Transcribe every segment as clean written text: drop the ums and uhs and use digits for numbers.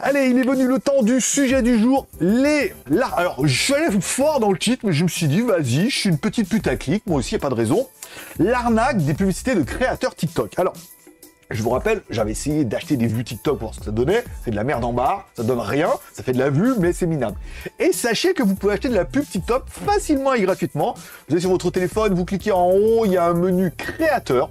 Allez, il est venu le temps du sujet du jour, les larves. Alors, je suis allé fort dans le titre, mais je me suis dit, vas-y, je suis une petite putaclic, moi aussi, il n'y a pas de raison. L'arnaque des publicités de créateurs TikTok. Alors, je vous rappelle, j'avais essayé d'acheter des vues TikTok pour ce que ça donnait. C'est de la merde en barre, ça donne rien, ça fait de la vue, mais c'est minable. Et sachez que vous pouvez acheter de la pub TikTok facilement et gratuitement. Vous allez sur votre téléphone, vous cliquez en haut, il y a un menu créateur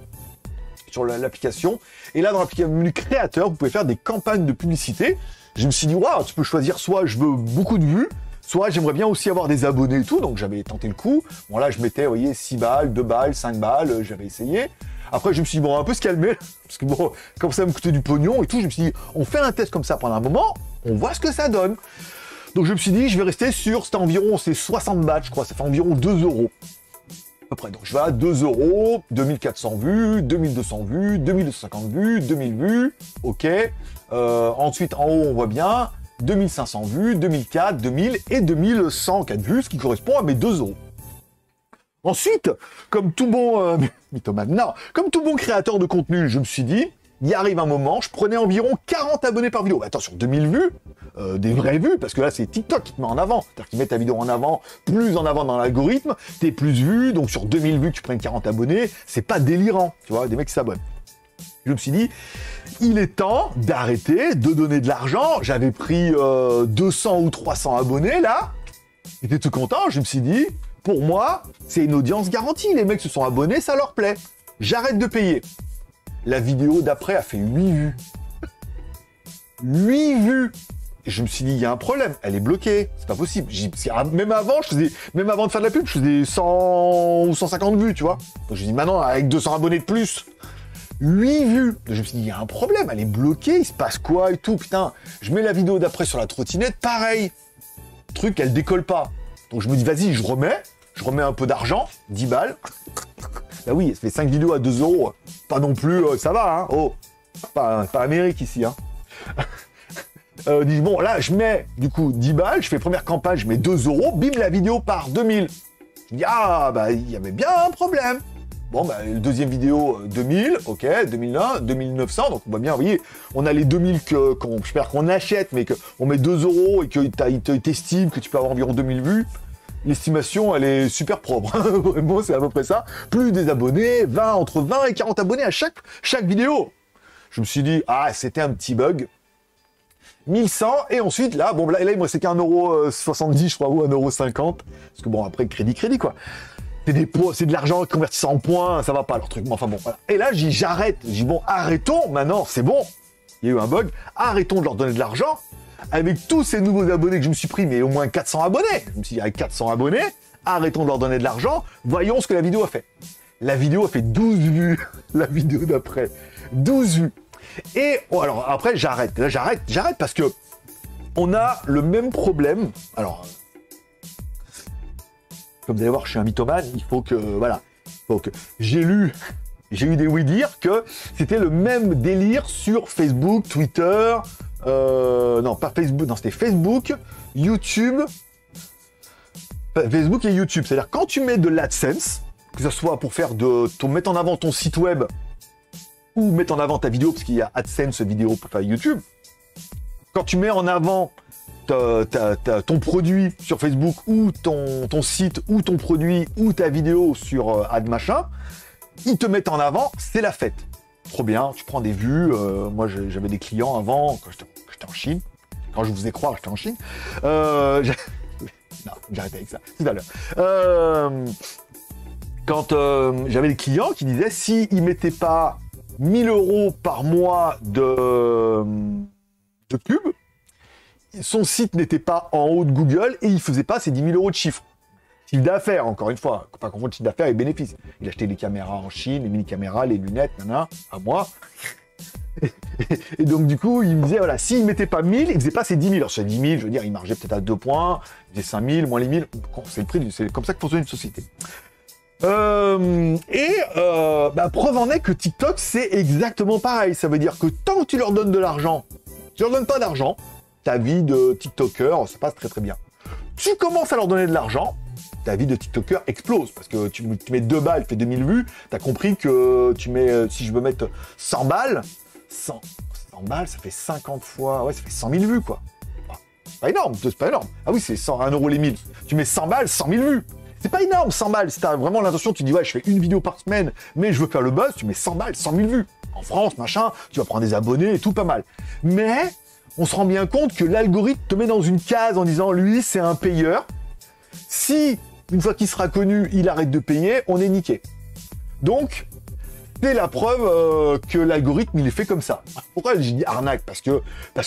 sur l'application. Et là, dans l'application menu créateur, vous pouvez faire des campagnes de publicité. Je me suis dit, waouh, tu peux choisir soit je veux beaucoup de vues, soit j'aimerais bien aussi avoir des abonnés et tout. Donc j'avais tenté le coup. Bon, là, je mettais, vous voyez, 6 balles, 2 balles, 5 balles, j'avais essayé. Après, je me suis dit, bon, on va un peu se calmer, parce que bon, comme ça me coûtait du pognon et tout, je me suis dit, on fait un test comme ça pendant un moment, on voit ce que ça donne. Donc, je me suis dit, je vais rester sur, c'était environ, c'est 60 bahts, je crois, ça fait environ 2 €. À peu près, donc je vais à 2 €, 2400 vues, 2200 vues, 2250 vues, 2000 vues, ok. Ensuite, en haut, on voit bien, 2500 vues, 2004, 2000 et 2104 vues, ce qui correspond à mes 2 €. Ensuite, comme tout bon mythomane, non, comme tout bon créateur de contenu, je me suis dit, il arrive un moment, je prenais environ 40 abonnés par vidéo. Attention, 2000 vues, des vraies vues, parce que là, c'est TikTok qui te met en avant. C'est-à-dire qu'ils mettent ta vidéo en avant, plus en avant dans l'algorithme, t'es plus vu, donc sur 2000 vues, tu prennes 40 abonnés, c'est pas délirant, tu vois, des mecs qui s'abonnent. Je me suis dit, il est temps d'arrêter de donner de l'argent. J'avais pris 200 ou 300 abonnés, là. J'étais tout content, je me suis dit... Pour moi, c'est une audience garantie. Les mecs se sont abonnés, ça leur plaît. J'arrête de payer. La vidéo d'après a fait 8 vues. 8 vues. Et je me suis dit, il y a un problème. Elle est bloquée. C'est pas possible. Même avant de faire de la pub, je faisais 100 ou 150 vues, tu vois. Donc je me dis, maintenant, avec 200 abonnés de plus, 8 vues. Donc je me suis dit, il y a un problème. Elle est bloquée. Il se passe quoi et tout. Putain, je mets la vidéo d'après sur la trottinette. Pareil. Truc, elle décolle pas. Donc je me dis, vas-y, je remets un peu d'argent, 10 balles. Bah oui, ça fait 5 vidéos à 2 €. Pas non plus, ça va, hein. Oh, pas Amérique ici, hein. Dis, bon, là, je mets du coup 10 balles, je fais première campagne, je mets 2 €, bim, la vidéo part 2000. Je me dis, ah, bah, il y avait bien un problème. Bon, bah, le deuxième vidéo, 2000, ok, 2001, 2900, donc on voit bien, vous voyez, on a les 2000 j'espère qu'on achète, mais qu'on met 2 € et qu'il t'estime que tu peux avoir environ 2000 vues. L'estimation, elle est super propre. Bon, c'est à peu près ça. Plus des abonnés, entre 20 et 40 abonnés à chaque vidéo. Je me suis dit, ah, c'était un petit bug. 1100, et ensuite, là, bon, là, il me restait qu'un 1,70 €, je crois, ou 1,50 €, parce que bon, après, crédit, quoi. C'est de l'argent converti en points, ça va pas leur truc, mais enfin bon, voilà. Et là, j'arrête, j'ai bon, arrêtons, maintenant, c'est bon, il y a eu un bug, arrêtons de leur donner de l'argent, avec tous ces nouveaux abonnés que je me suis pris, mais au moins 400 abonnés, je me suis dit, avec 400 abonnés, arrêtons de leur donner de l'argent, voyons ce que la vidéo a fait. La vidéo a fait 12 vues, la vidéo d'après, 12 vues. Et, oh, alors, après, j'arrête, parce que on a le même problème, alors... Comme vous allez voir, je suis un mythomane, il faut que, voilà, j'ai eu des oui-dire que c'était le même délire sur Facebook, Twitter, non, pas Facebook, non, c'était Facebook, YouTube, Facebook et YouTube. C'est-à-dire, quand tu mets de l'AdSense, que ce soit pour faire mettre en avant ton site web ou mettre en avant ta vidéo, parce qu'il y a AdSense vidéo pour faire YouTube, quand tu mets en avant... ton produit sur Facebook ou ton site ou ton produit ou ta vidéo sur AdMachin, ils te mettent en avant, c'est la fête. Trop bien, tu prends des vues. Moi, j'avais des clients avant, quand j'étais en Chine, quand je vous faisais croire que j'étais en Chine. Non, j'arrête avec ça, tout à l'heure. Quand j'avais des clients qui disaient, s'ils ne mettaient pas 1000 € par mois de pub, son site n'était pas en haut de Google et il faisait pas ses 10 000 € de chiffre. Chiffre d'affaires, encore une fois, pas confondre chiffre d'affaires et bénéfices. Il achetait des caméras en Chine, les mini-caméras, les lunettes, nanana, à moi. Et donc, du coup, il me disait, voilà, s'il ne mettait pas 1000, il faisait pas ses 10 000. Alors, sur 10 000, je veux dire, il margeait peut-être à 2 points, il faisait 5 000, moins les 1000. C'est le prix, c'est comme ça que fonctionne une société. Preuve en est que TikTok, c'est exactement pareil. Ça veut dire que tant que tu leur donnes de l'argent, tu leur donnes pas d'argent, ta vie de TikToker, ça passe très bien. Tu commences à leur donner de l'argent, ta vie de TikToker explose, parce que tu mets 2 balles, tu fais 2000 vues, tu as compris que si je veux mettre 100 balles, 100, 100 balles, ça fait 50 fois... Ouais, ça fait 100 000 vues, quoi. C'est pas énorme, c'est pas énorme. Ah oui, c'est 101 € les 1000. Tu mets 100 balles, 100 000 vues. C'est pas énorme, 100 balles. Si t'as vraiment l'intention, tu dis, ouais, je fais une vidéo par semaine, mais je veux faire le buzz, tu mets 100 balles, 100 000 vues. En France, machin, tu vas prendre des abonnés et tout, pas mal. Mais on se rend bien compte que l'algorithme te met dans une case en disant, lui, c'est un payeur. Si, une fois qu'il sera connu, il arrête de payer, on est niqué. Donc, c'est la preuve que l'algorithme, il est fait comme ça. Pourquoi je dis arnaque? Parce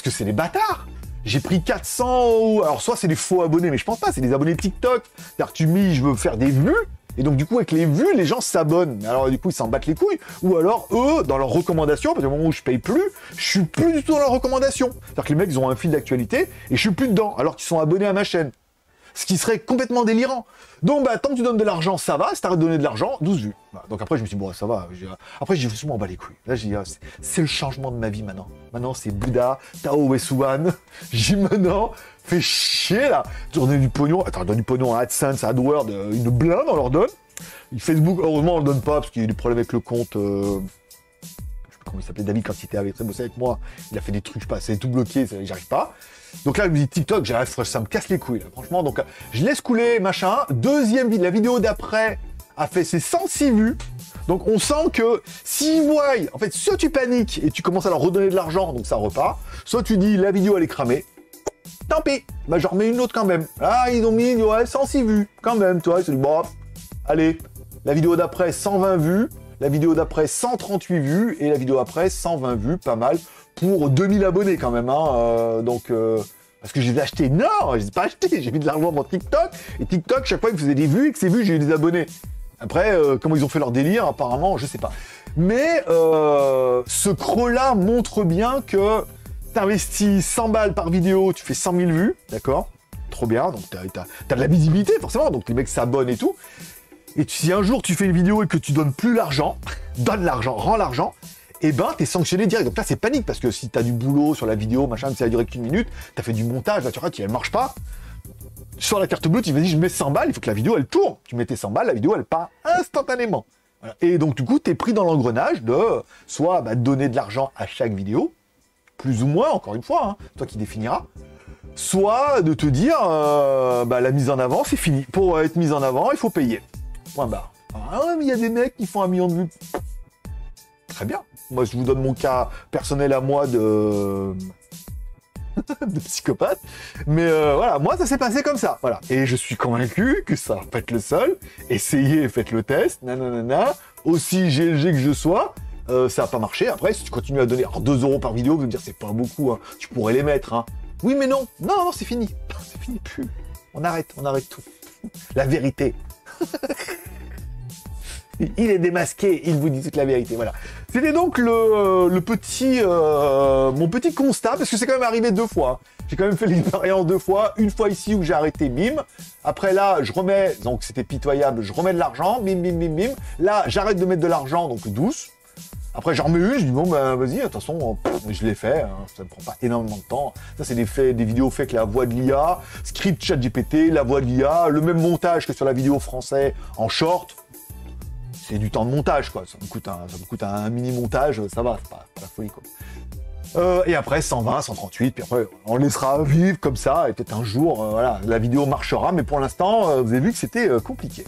que c'est des bâtards. J'ai pris 400, alors soit c'est des faux abonnés, mais je pense pas, c'est des abonnés TikTok. C'est-à-dire que tu mis, je veux faire des vues, et donc du coup, avec les vues, les gens s'abonnent. Alors du coup, ils s'en battent les couilles. Ou alors, eux, dans leurs recommandations, parce que au moment où je paye plus, je suis plus du tout dans leurs recommandations. C'est-à-dire que les mecs, ils ont un fil d'actualité, et je suis plus dedans, alors qu'ils sont abonnés à ma chaîne. Ce qui serait complètement délirant. Donc, bah, tant que tu donnes de l'argent, ça va. Si t'arrêtes de donner de l'argent, 12 vues. Bah, donc après, je me suis dit, bon, ça va. Après, j'ai souvent bas les couilles. Là, j'ai dit, ah, c'est le changement de ma vie maintenant. Maintenant, c'est Bouddha, Tao Wesuwan. J'ai dit, maintenant, fais chier, là. Tu donnes du pognon. Attends, donne du pognon à AdSense, à AdWords, une blinde, on leur donne. Facebook, heureusement, on le donne pas parce qu'il y a des problèmes avec le compte. Je sais plus comment il s'appelait, David, quand il était avec, très bossé avec moi. Il a fait des trucs, je sais pas, c'est tout bloqué, j'arrive pas. Donc là, je me dis TikTok, ça me casse les couilles, là, franchement. Donc, je laisse couler, machin. Deuxième vidéo, la vidéo d'après a fait ses 106 vues. Donc, on sent que s'ils voient, en fait, soit tu paniques et tu commences à leur redonner de l'argent, donc ça repart. Soit tu dis, la vidéo, elle est cramée. Tant pis, bah, j'en remets une autre quand même. Ah, ils ont mis, ouais, 106 vues quand même, tu vois. C'est bon, allez, la vidéo d'après, 120 vues. La vidéo d'après, 138 vues. Et la vidéo après, 120 vues, pas mal. Pour 2000 abonnés quand même, hein. Parce que j'ai acheté, non, j'ai pas acheté, j'ai mis de l'argent dans TikTok, et TikTok, chaque fois, il me faisait des vues, et que ces vues, j'ai eu des abonnés. Après, comment ils ont fait leur délire, apparemment, je sais pas. Mais ce creux-là montre bien que t'investis 100 balles par vidéo, tu fais 100 000 vues, d'accord? Trop bien, donc t'as de la visibilité, forcément, donc les mecs s'abonnent et tout. Et si un jour, tu fais une vidéo et que tu donnes plus l'argent, donne l'argent, rends l'argent, eh ben, t'es sanctionné direct. Donc là, c'est panique, parce que si t'as du boulot sur la vidéo, machin, si ça a duré qu'une minute, t'as fait du montage, là, tu vois, elle marche pas. Sur la carte bleue, tu vas dire, je mets 100 balles, il faut que la vidéo, elle tourne. Tu mets tes 100 balles, la vidéo, elle part instantanément. Voilà. Et donc, du coup, t'es pris dans l'engrenage de soit bah, donner de l'argent à chaque vidéo, plus ou moins, encore une fois, hein, toi qui définiras, soit de te dire, bah, la mise en avant, c'est fini. Pour être mise en avant, il faut payer. Point barre. Ah, mais il y a des mecs qui font 1 million de vues. Très bien. Moi, je vous donne mon cas personnel à moi de, de psychopathe. Mais voilà, moi, ça s'est passé comme ça. Voilà. Et je suis convaincu que ça, faites le seul. Essayez, faites le test. Nanana. Aussi GLG que je sois, ça n'a pas marché. Après, si tu continues à donner 2 € par vidéo, vous me dire, c'est pas beaucoup. Hein. Tu pourrais les mettre. Hein. Oui, mais non. Non, non, c'est fini. C'est fini, plus. On arrête tout. La vérité. Il est démasqué, il vous dit toute la vérité, voilà. C'était donc mon petit constat, parce que c'est quand même arrivé 2 fois. J'ai quand même fait l'expérience 2 fois, une fois ici où j'ai arrêté, bim. Après là, je remets, donc c'était pitoyable, je remets de l'argent, bim, bim, bim, bim. Là, j'arrête de mettre de l'argent, donc douce. Après, j'en remets une, je dis bon, ben vas-y, de toute façon, je l'ai fait, hein, ça ne prend pas énormément de temps. Ça, c'est des vidéos faites avec la voix de l'IA, script chat GPT, la voix de l'IA, le même montage que sur la vidéo français en short. C'est du temps de montage, quoi. Ça me coûte un mini-montage, ça va, c'est pas la folie, quoi. Et après, 120, 138, puis après, on laissera vivre comme ça, et peut-être un jour, voilà, la vidéo marchera, mais pour l'instant, vous avez vu que c'était compliqué.